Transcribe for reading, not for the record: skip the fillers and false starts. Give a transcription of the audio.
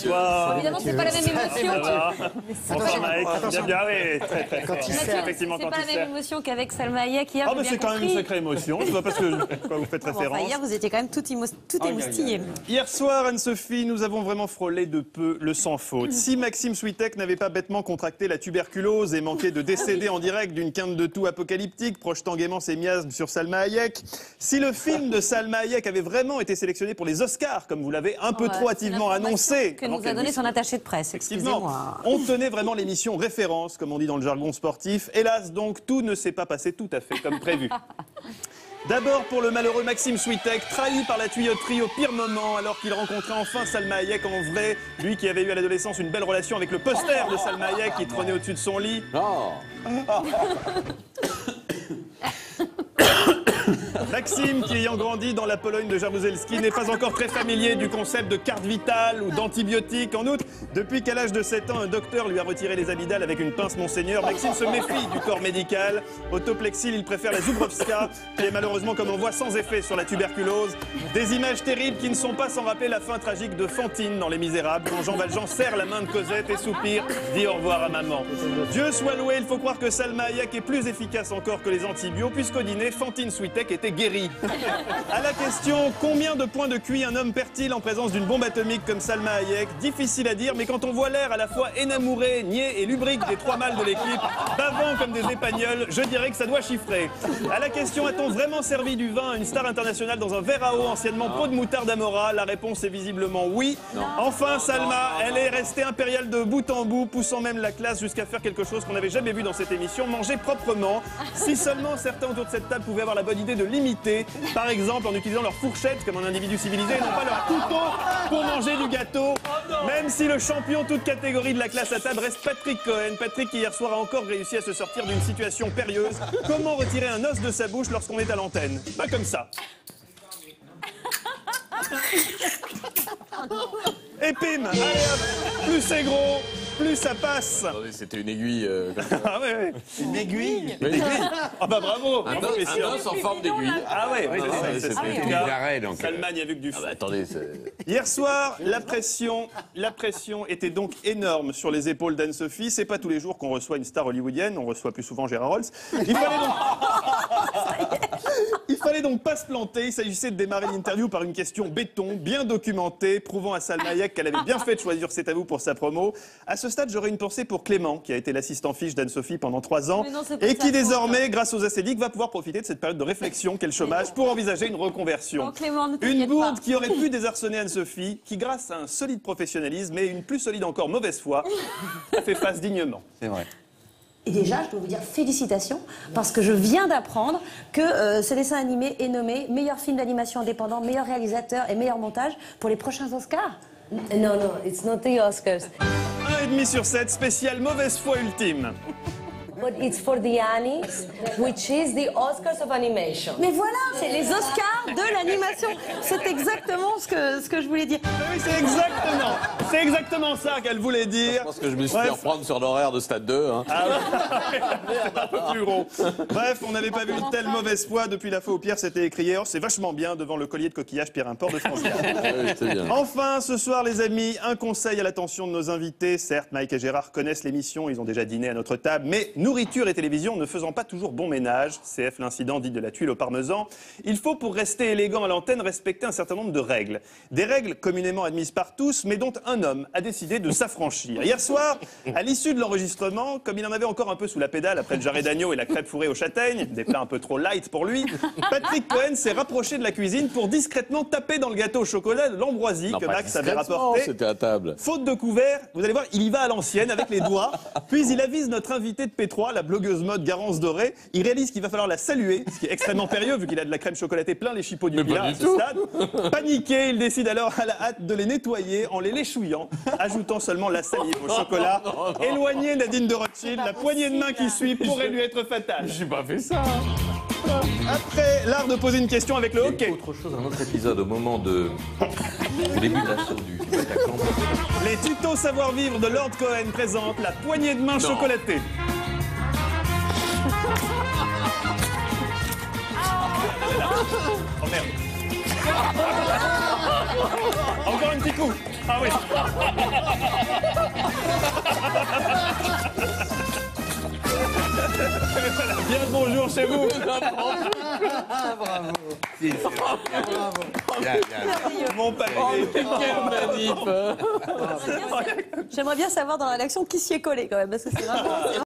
Bonsoir. Évidemment, c'est pas la même émotion. C'est pas la même émotion qu'avec Salma Hayek hier. Ah, mais c'est quand même une sacrée émotion. Je ne vois pas quoi vous faites référence. Hier, vous étiez quand même tout émoustillé. Hier soir, Anne-Sophie, nous avons vraiment frôlé de peu le sans faute. Si Maxime Switek n'avait pas bêtement contracté la tuberculose et manqué de décéder en direct d'une quinte de toux apocalyptique, projetant gaiement ses miasmes sur Salma Hayek, si le film de Salma Hayek avait vraiment été sélectionné pour les Oscars, comme vous l'avez un peu trop hâtivement annoncé... que nous a donné son attaché de presse, excusez-moi. On tenait vraiment l'émission référence, comme on dit dans le jargon sportif. Hélas, donc, tout ne s'est pas passé tout à fait comme prévu. D'abord pour le malheureux Maxime Switek, trahi par la tuyauterie au pire moment, alors qu'il rencontrait enfin Salma Hayek en vrai, lui qui avait eu à l'adolescence une belle relation avec le poster de Salma Hayek qui trônait au-dessus de son lit. Non. Maxime, qui ayant grandi dans la Pologne de Jaruzelski, n'est pas encore très familier du concept de carte vitale ou d'antibiotiques. En outre, depuis qu'à l'âge de 7 ans, un docteur lui a retiré les amygdales avec une pince Monseigneur, Maxime se méfie du corps médical. Autoplexil, il préfère la Zubrovska, qui est malheureusement, comme on voit, sans effet sur la tuberculose. Des images terribles qui ne sont pas sans rappeler la fin tragique de Fantine dans Les Misérables, quand Jean Valjean serre la main de Cosette et soupire, dit au revoir à maman. Dieu soit loué, il faut croire que Salma Hayek est plus efficace encore que les antibiotiques, puisqu'au dîner, Fantine Switek était guéri. À la question, combien de points de QI un homme perd-il en présence d'une bombe atomique comme Salma Hayek? Difficile à dire, mais quand on voit l'air à la fois énamouré, niais et lubrique des trois mâles de l'équipe, bavant comme des épagnols, je dirais que ça doit chiffrer. À la question, a-t-on vraiment servi du vin à une star internationale dans un verre à eau, anciennement pot de moutarde Amora? La réponse est visiblement oui. Enfin, Salma, elle est restée impériale de bout en bout, poussant même la classe jusqu'à faire quelque chose qu'on n'avait jamais vu dans cette émission, manger proprement. Si seulement certains autour de cette table pouvaient avoir la bonne idée de limiter, par exemple en utilisant leur fourchette comme un individu civilisé et non pas leur couteau pour manger du gâteau. Même si le champion toute catégorie de la classe à table reste Patrick Cohen, Patrick qui hier soir a encore réussi à se sortir d'une situation périlleuse. Comment retirer un os de sa bouche lorsqu'on est à l'antenne? Pas comme ça. Et pim, allez hop, plus c'est gros, plus ça passe. C'était une aiguille. Ah ouais, une aiguille. Ah bah bravo. Un os en forme d'aiguille. Ah ouais, c'est ça. Salman n'y a vu que du fou. Attendez. Hier soir, la pression était donc énorme sur les épaules d'Anne-Sophie. C'est pas tous les jours qu'on reçoit une star hollywoodienne. On reçoit plus souvent Gérard Rolls. Il fallait donc pas se planter. Il s'agissait de démarrer l'interview par une question béton, bien documentée, prouvant à Salma Hayek qu'elle avait bien fait de choisir C'est à vous pour sa promo. À ce stade, j'aurais une pensée pour Clément, qui a été l'assistant fiche d'Anne-Sophie pendant 3 ans et qui désormais, grâce aux acédiques, va pouvoir profiter de cette période de réflexion qu'est le chômage pour envisager une reconversion. Bon, Clément, une bourde qui aurait pu désarçonner Anne-Sophie, qui grâce à un solide professionnalisme et une plus solide encore mauvaise foi, a fait face dignement. C'est vrai. Et déjà, je dois vous dire félicitations, parce que je viens d'apprendre que ce dessin animé est nommé meilleur film d'animation indépendant, meilleur réalisateur et meilleur montage pour les prochains Oscars. Non, non, it's not the Oscars. 1,5 sur 7, spécial mauvaise foi ultime. But it's for the Annies, which is the Oscars of animation. Mais voilà, c'est les Oscars de l'animation. C'est exactement ce que je voulais dire. Oui, c'est exactement ça qu'elle voulait dire. Je pense que je me suis fait reprendre sur l'horaire de Stade 2. Hein. Ah ouais. C'est un peu plus rond. Bref, on n'avait pas vu une telle mauvaise foi depuis la fois où Pierre s'était écrié. Oh, c'est vachement bien devant le collier de coquillage Pierre Import de France. Oui, enfin, ce soir, les amis, un conseil à l'attention de nos invités. Certes, Mike et Gérard connaissent l'émission, ils ont déjà dîné à notre table, mais nous nourriture et télévision ne faisant pas toujours bon ménage, CF l'incident dit de la tuile au parmesan, il faut pour rester élégant à l'antenne respecter un certain nombre de règles. Des règles communément admises par tous, mais dont un homme a décidé de s'affranchir. Hier soir, à l'issue de l'enregistrement, comme il en avait encore un peu sous la pédale après le jarret d'agneau et la crêpe fourrée aux châtaignes, des plats un peu trop light pour lui, Patrick Cohen s'est rapproché de la cuisine pour discrètement taper dans le gâteau au chocolat de l'ambroisie que Max avait rapporté. C'était à table. Faute de couvert, vous allez voir, il y va à l'ancienne avec les doigts, puis il avise notre invité de P3, la blogueuse mode Garance Doré, il réalise qu'il va falloir la saluer, ce qui est extrêmement périlleux vu qu'il a de la crème chocolatée plein les chipots du plat à ce stade. Paniqué, il décide alors à la hâte de les nettoyer en les léchouillant, ajoutant seulement la salive au chocolat. Non. Éloigner Nadine de Rothschild, la poignée de main qui suit pourrait lui être fatale. J'ai pas fait ça. Après, l'art de poser une question avec le hockey. Autre chose, un autre épisode au moment de... au début de la chose du... Les tutos savoir-vivre de Lord Cohen présentent la poignée de main chocolatée. Oh merde. Encore un petit coup. Ouh. Ah oui. Bien le bonjour chez vous. Bravo. Si, bravo. Bien, bien. Mon papier. Quelle manip. J'aimerais bien savoir dans la rédaction qui s'y est collé quand même, parce que c'est vraiment...